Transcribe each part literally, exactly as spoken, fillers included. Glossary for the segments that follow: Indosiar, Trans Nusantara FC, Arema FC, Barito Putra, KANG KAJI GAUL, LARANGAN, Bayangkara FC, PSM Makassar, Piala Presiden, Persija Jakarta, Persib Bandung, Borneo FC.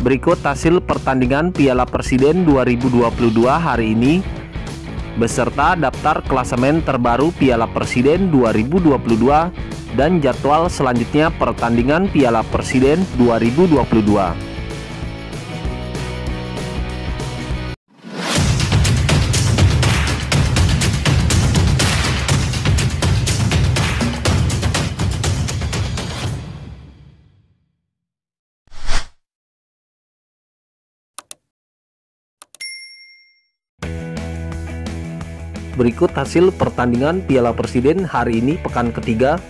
Berikut hasil pertandingan Piala Presiden dua ribu dua puluh dua hari ini beserta daftar klasemen terbaru Piala Presiden dua ribu dua puluh dua dan jadwal selanjutnya pertandingan Piala Presiden dua ribu dua puluh dua. Berikut hasil pertandingan Piala Presiden hari ini pekan ketiga.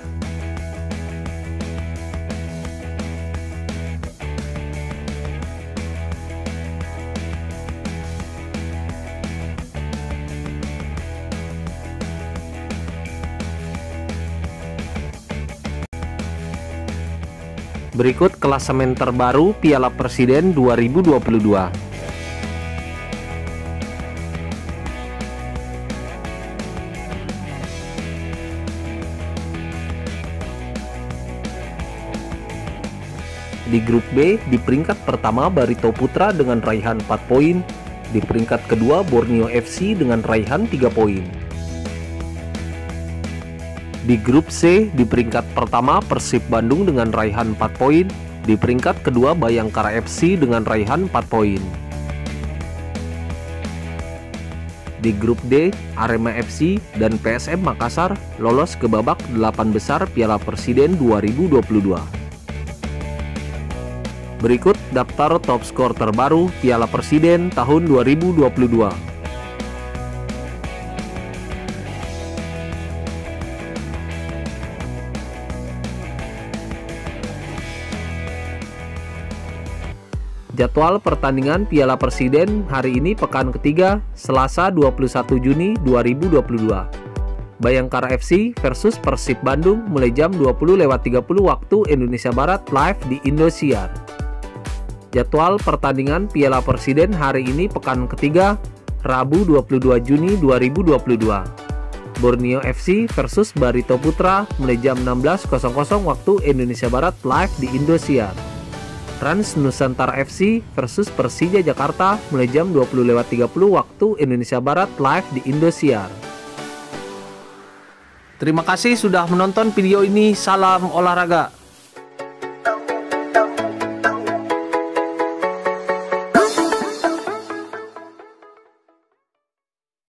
Berikut klasemen terbaru Piala Presiden dua ribu dua puluh dua. Di grup B, di peringkat pertama Barito Putra dengan raihan empat poin, di peringkat kedua Borneo F C dengan raihan tiga poin. Di grup C, di peringkat pertama Persib Bandung dengan raihan empat poin, di peringkat kedua Bayangkara F C dengan raihan empat poin. Di grup D, Arema F C dan P S M Makassar lolos ke babak delapan besar Piala Presiden dua ribu dua puluh dua. Berikut daftar top skor terbaru Piala Presiden tahun dua ribu dua puluh dua. Jadwal pertandingan Piala Presiden hari ini pekan ketiga, Selasa dua puluh satu Juni dua ribu dua puluh dua. Bayangkara F C versus Persib Bandung mulai jam dua puluh lewat tiga puluh waktu Indonesia Barat live di Indosiar. Jadwal pertandingan Piala Presiden hari ini pekan ketiga, Rabu dua puluh dua Juni dua ribu dua puluh dua. Borneo F C versus Barito Putra mulai jam enam belas waktu Indonesia Barat live di Indosiar. Trans Nusantara F C versus Persija Jakarta mulai jam dua puluh lewat tiga puluh waktu Indonesia Barat live di Indosiar. Terima kasih sudah menonton video ini. Salam olahraga.